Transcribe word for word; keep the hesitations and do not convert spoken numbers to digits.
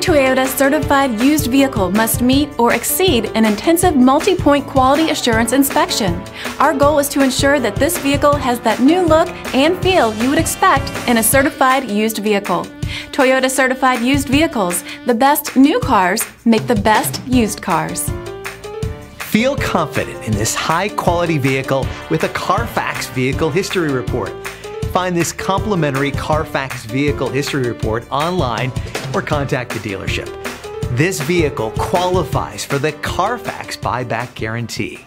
Toyota certified used vehicle must meet or exceed an intensive multi-point quality assurance inspection. Our goal is to ensure that this vehicle has that new look and feel you would expect in a certified used vehicle. Toyota certified used vehicles, the best new cars make the best used cars. Feel confident in this high-quality vehicle with a Carfax Vehicle History Report. Find this complimentary Carfax Vehicle History Report online or contact the dealership. This vehicle qualifies for the Carfax Buyback Guarantee.